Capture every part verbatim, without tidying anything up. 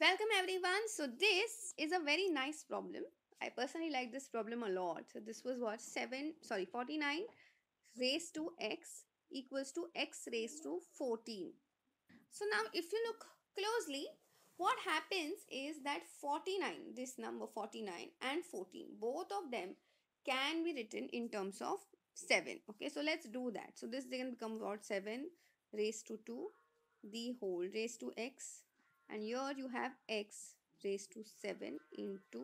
Welcome everyone. So this is a very nice problem. I personally like this problem a lot. So this was what seven sorry forty-nine raised to x equals to x raised to fourteen. So now if you look closely, what happens is that forty-nine, this number forty-nine and fourteen, both of them can be written in terms of seven. Okay, so let's do that. So this can become what seven raised to two, the whole raised to x, and here you have x raised to seven into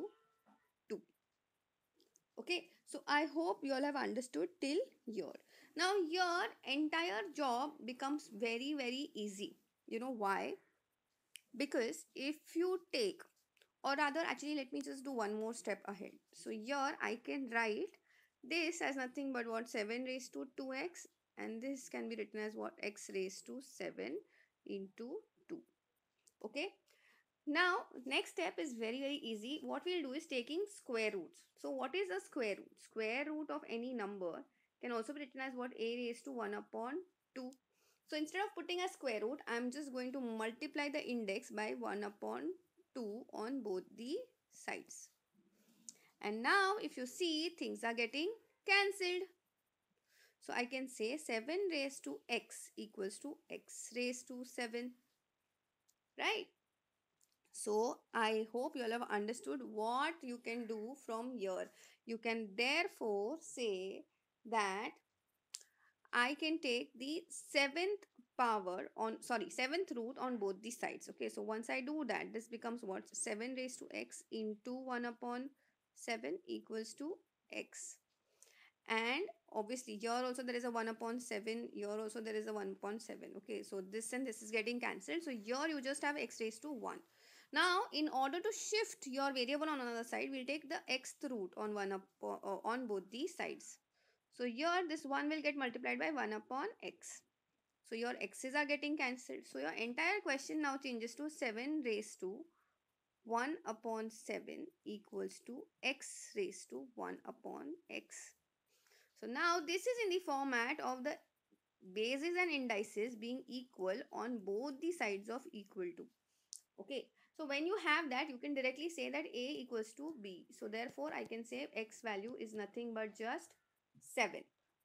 two. Okay, so I hope you all have understood till here. Now your entire job becomes very very easy. You know why? Because if you take, or rather actually let me just do one more step ahead. So here I can write this as nothing but what seven raised to two x, and this can be written as what x raised to seven into two. Okay, now next step is very very easy. What we'll do is taking square roots. So what is a square root? Square root of any number can also be written as what a raised to one upon two. So instead of putting a square root, I'm just going to multiply the index by one upon two on both the sides. And now if you see, things are getting cancelled. So I can say seven raised to x equals to x raised to seven. Right? So I hope you all have understood what you can do from here. You can therefore say that I can take the seventh power on, sorry, seventh root on both the sides. Okay, so once I do that, this becomes what? seven raised to x into one upon seven equals to x. And obviously here also there is a one upon seven, here also there is a one upon seven. Okay, so this and this is getting cancelled. So here you just have x raised to one. Now in order to shift your variable on another side, we'll take the xth root on one up uh, on both these sides. So here this one will get multiplied by one upon x. So your x's are getting cancelled. So your entire question now changes to seven raised to one upon seven equals to x raised to one upon x. So now this is in the format of the bases and indices being equal on both the sides of equal to. Okay, so when you have that, you can directly say that a equals to b. So therefore I can say x value is nothing but just seven.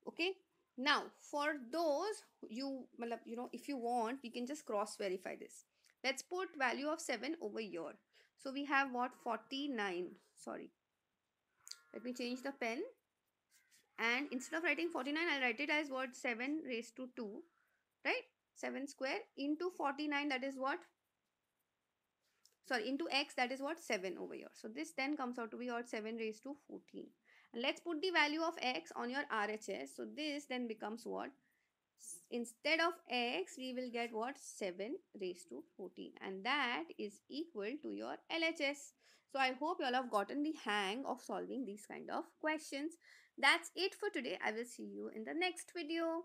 Okay, now for those you you know if you want, we can just cross verify this. Let's put value of seven over here. So we have what forty-nine, sorry, let me change the pen, and instead of writing forty-nine, I'll write it as what seven raised to two, right? seven square into forty-nine, that is what, sorry, into x, that is what seven over here. So this then comes out to be what seven raised to fourteen. And let's put the value of x on your R H S. So this then becomes what? Instead of x, we will get what? seven raised to fourteen. And that is equal to your L H S. So I hope you all have gotten the hang of solving these kind of questions. That's it for today. I will see you in the next video.